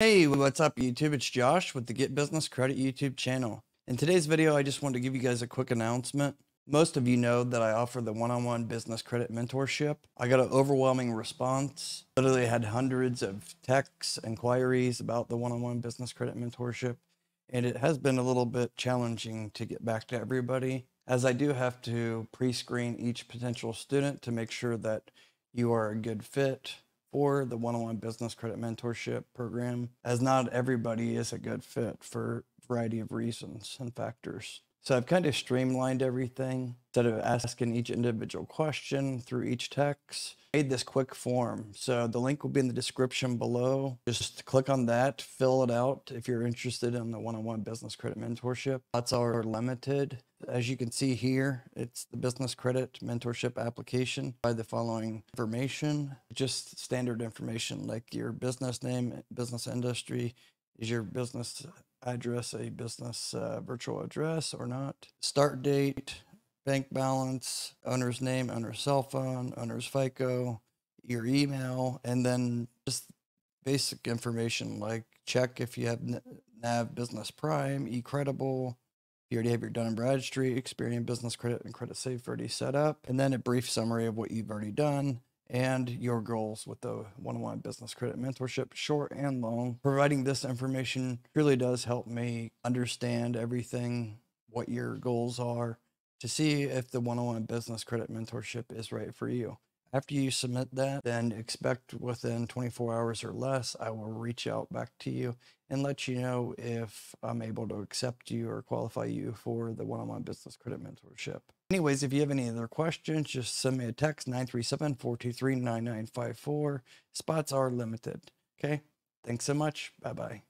Hey, what's up YouTube? It's Josh with the Get Business Credit YouTube channel. In today's video, I just wanted to give you guys a quick announcement. Most of you know that I offer the one-on-one business credit mentorship. I got an overwhelming response. Literally had hundreds of texts, inquiries about the one-on-one business credit mentorship. And it has been a little bit challenging to get back to everybody, as I do have to pre-screen each potential student to make sure that you are a good fit for the one-on-one business credit mentorship program, as not everybody is a good fit for a variety of reasons and factors. So I've kind of streamlined everything. Instead of asking each individual question through each text, I made this quick form. So the link will be in the description below. Just click on that, fill it out if you're interested in the one-on-one business credit mentorship. Spots are limited. As you can see here, it's the business credit mentorship application by the following information. Just standard information like your business name, business industry, is your business address a business virtual address or not, start date, bank balance, owner's name, owner's cell phone, owner's FICO, your email, and then just basic information like check if you have Nav Business Prime, eCredible, you already have your Dun and Bradstreet, Experian Business Credit, and Creditsafe already set up, and then a brief summary of what you've already done and your goals with the one-on-one business credit mentorship, short and long. Providing this information really does help me understand everything, what your goals are, to see if the one-on-one business credit mentorship is right for you. After you submit that, then expect within 24 hours or less, I will reach out back to you and let you know if I'm able to accept you or qualify you for the one-on-one business credit mentorship. Anyways, if you have any other questions, just send me a text, 937-423-9954. Spots are limited. Okay. Thanks so much. Bye-bye.